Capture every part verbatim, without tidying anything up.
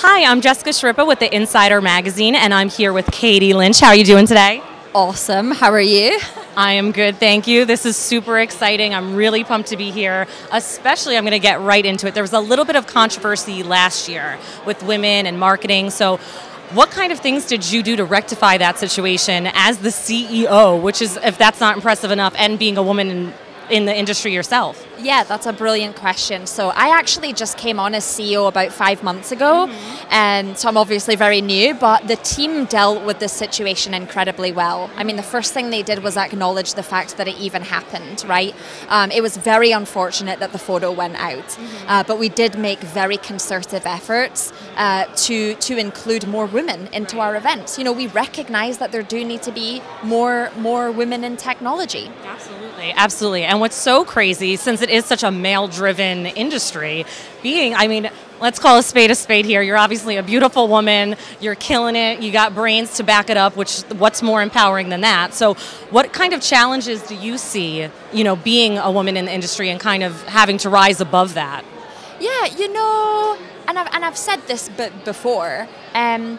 Hi, I'm Jessica Shrippa with The Insider Magazine, and I'm here with Katy Lynch. How are you doing today? Awesome. How are you? I am good, thank you. This is super exciting. I'm really pumped to be here. Especially, I'm going to get right into it. There was a little bit of controversy last year with women and marketing. So what kind of things did you do to rectify that situation as the C E O, which is, if that's not impressive enough, and being a woman in in the industry yourself? Yeah, that's a brilliant question. So I actually just came on as C E O about five months ago, mm-hmm. and so I'm obviously very new, but the team dealt with this situation incredibly well. I mean, the first thing they did was acknowledge the fact that it even happened, right? Um, it was very unfortunate that the photo went out, mm-hmm. uh, but we did make very concerted efforts uh, to, to include more women into right. our events. You know, we recognize that there do need to be more, more women in technology. Absolutely, absolutely. And And what's so crazy, since it is such a male-driven industry, being, I mean, let's call a spade a spade here. You're obviously a beautiful woman. You're killing it. You got brains to back it up, which what's more empowering than that? So what kind of challenges do you see, you know, being a woman in the industry and kind of having to rise above that? Yeah, you know, and I've, and I've said this before, um,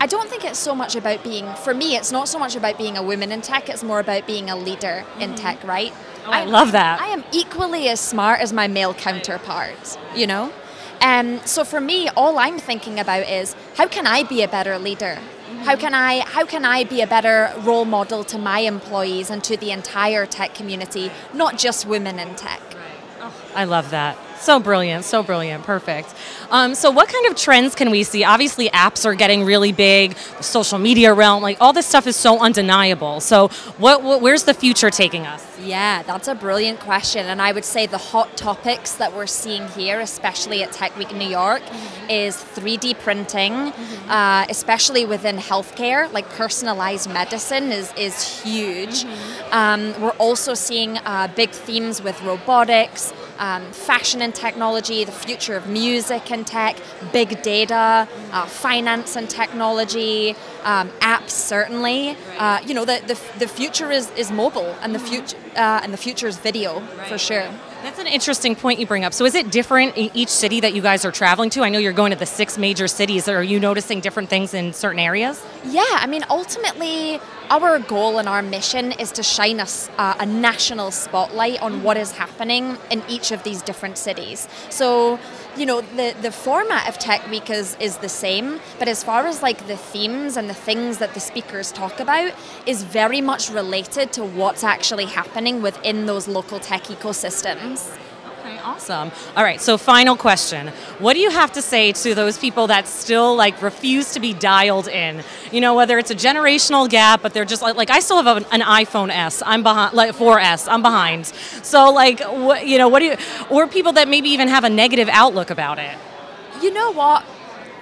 I don't think it's so much about being, for me, it's not so much about being a woman in tech. It's more about being a leader mm-hmm. in tech, right? Oh, I, I love that. I am equally as smart as my male counterparts, you know? Um, so for me, all I'm thinking about is, how can I be a better leader? Mm-hmm. How can I, how can I be a better role model to my employees and to the entire tech community, not just women in tech? Right. Oh, I love that. So brilliant, so brilliant, perfect. Um, so what kind of trends can we see? Obviously, apps are getting really big, the social media realm, like all this stuff is so undeniable. So what, what, where's the future taking us? Yeah, that's a brilliant question. And I would say the hot topics that we're seeing here, especially at Tech Week in New York, mm-hmm. is three D printing, mm-hmm. uh, especially within healthcare, like personalized medicine is, is huge. Mm-hmm. um, we're also seeing uh, big themes with robotics, Um, fashion and technology, the future of music and tech, big data, uh, finance and technology, um, apps certainly. Uh, you know, the, the the future is is mobile, and the future uh, and the future is video for sure. That's an interesting point you bring up. So is it different in each city that you guys are traveling to? I know you're going to the six major cities. Are you noticing different things in certain areas? Yeah, I mean, ultimately, our goal and our mission is to shine a, uh, a national spotlight on what is happening in each of these different cities. So, you know, the, the format of Tech Week is, is the same, but as far as like the themes and the things that the speakers talk about is very much related to what's actually happening within those local tech ecosystems. Okay, awesome. All right, so final question. What do you have to say to those people that still like refuse to be dialed in? You know, whether it's a generational gap, but they're just like, like I still have an, an iPhone S. I'm behind, like four S. I'm behind. So like, what, you know, what do you, or people that maybe even have a negative outlook about it? You know what?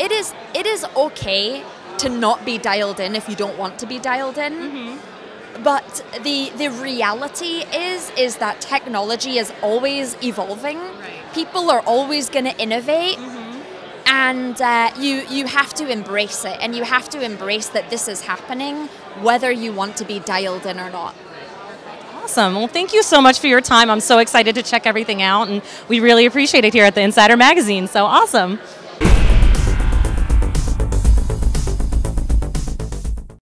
It is, it is okay to not be dialed in if you don't want to be dialed in. Mm-hmm. But the the reality is is that technology is always evolving. Right. People are always going to innovate, mm-hmm. and uh, you you have to embrace it, and you have to embrace that this is happening, whether you want to be dialed in or not. Awesome. Well, thank you so much for your time. I'm so excited to check everything out, and we really appreciate it here at the Insider Magazine. So awesome.